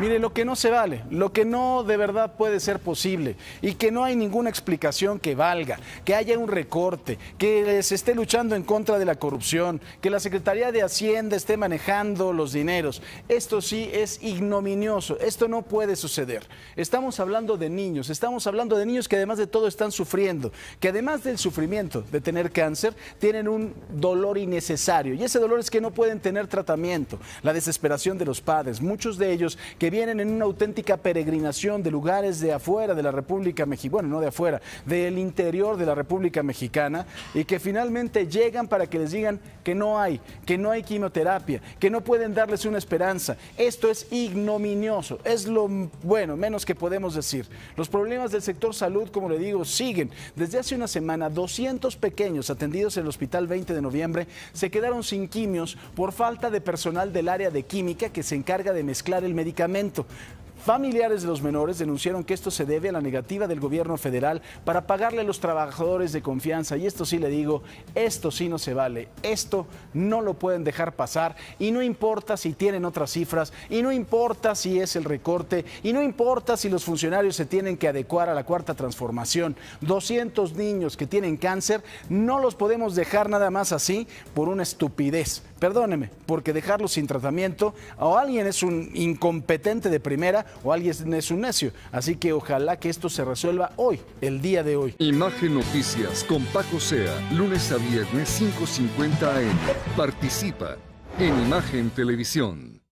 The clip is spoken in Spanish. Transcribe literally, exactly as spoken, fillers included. Mire, lo que no se vale, lo que no de verdad puede ser posible y que no hay ninguna explicación que valga, que haya un recorte, que se esté luchando en contra de la corrupción, que la Secretaría de Hacienda esté manejando los dineros. Esto sí es ignominioso, esto no puede suceder. Estamos hablando de niños, estamos hablando de niños que además de todo están sufriendo, que además del sufrimiento de tener cáncer, tienen un dolor innecesario y ese dolor es que no pueden tener tratamiento. La desesperación de los padres, muchos de ellos que vienen en una auténtica peregrinación de lugares de afuera de la República Mexicana, bueno, no de afuera, del interior de la República Mexicana, y que finalmente llegan para que les digan que no hay, que no hay quimioterapia, que no pueden darles una esperanza. Esto es ignominioso, es lo bueno, menos que podemos decir. Los problemas del sector salud, como le digo, siguen. Desde hace una semana, doscientos pequeños atendidos en el hospital veinte de noviembre se quedaron sin quimios por falta de personal del área de química que se encarga de mezclar el medicamento. Familiares de los menores denunciaron que esto se debe a la negativa del gobierno federal para pagarle a los trabajadores de confianza. Y esto sí le digo, esto sí no se vale, esto no lo pueden dejar pasar y no importa si tienen otras cifras, y no importa si es el recorte, y no importa si los funcionarios se tienen que adecuar a la cuarta transformación. doscientos niños que tienen cáncer no los podemos dejar nada más así por una estupidez. Perdóneme, porque dejarlos sin tratamiento, o alguien es un incompetente de primera o alguien es un necio. Así que ojalá que esto se resuelva hoy, el día de hoy. Imagen Noticias con Paco Sá, lunes a viernes cinco cincuenta a eme. Participa en Imagen Televisión.